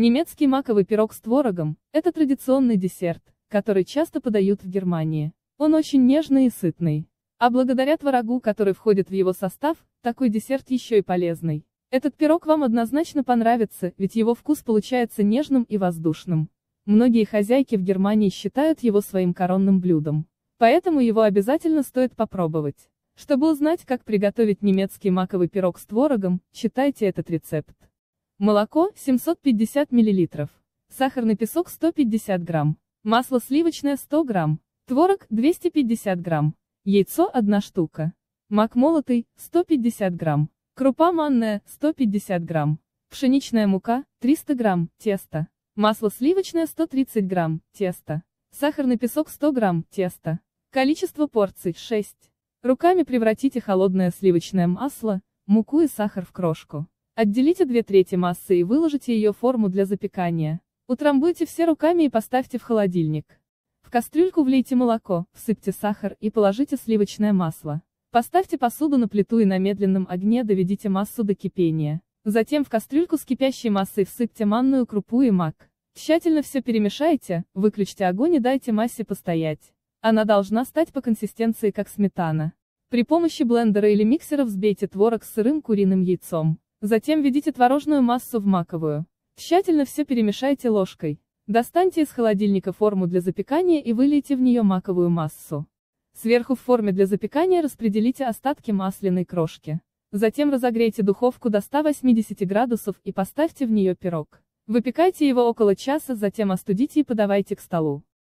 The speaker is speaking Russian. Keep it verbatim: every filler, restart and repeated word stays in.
Немецкий маковый пирог с творогом – это традиционный десерт, который часто подают в Германии. Он очень нежный и сытный. А благодаря творогу, который входит в его состав, такой десерт еще и полезный. Этот пирог вам однозначно понравится, ведь его вкус получается нежным и воздушным. Многие хозяйки в Германии считают его своим коронным блюдом. Поэтому его обязательно стоит попробовать. Чтобы узнать, как приготовить немецкий маковый пирог с творогом, читайте этот рецепт. Молоко – семьсот пятьдесят миллилитров. Сахарный песок – сто пятьдесят грамм. Масло сливочное – сто грамм. Творог – двести пятьдесят грамм. Яйцо – одна штука. Мак молотый – сто пятьдесят грамм. Крупа манная – сто пятьдесят грамм. Пшеничная мука – триста грамм, тесто. Масло сливочное – сто тридцать грамм, тесто. Сахарный песок – сто грамм, тесто. Количество порций – шесть. Руками превратите холодное сливочное масло, муку и сахар в крошку. Отделите две трети массы и выложите ее в форму для запекания. Утрамбуйте все руками и поставьте в холодильник. В кастрюльку влейте молоко, всыпьте сахар и положите сливочное масло. Поставьте посуду на плиту и на медленном огне доведите массу до кипения. Затем в кастрюльку с кипящей массой всыпьте манную крупу и мак. Тщательно все перемешайте, выключите огонь и дайте массе постоять. Она должна стать по консистенции как сметана. При помощи блендера или миксера взбейте творог с сырым куриным яйцом. Затем введите творожную массу в маковую. Тщательно все перемешайте ложкой. Достаньте из холодильника форму для запекания и вылейте в нее маковую массу. Сверху в форме для запекания распределите остатки масляной крошки. Затем разогрейте духовку до ста восьмидесяти градусов и поставьте в нее пирог. Выпекайте его около часа, затем остудите и подавайте к столу.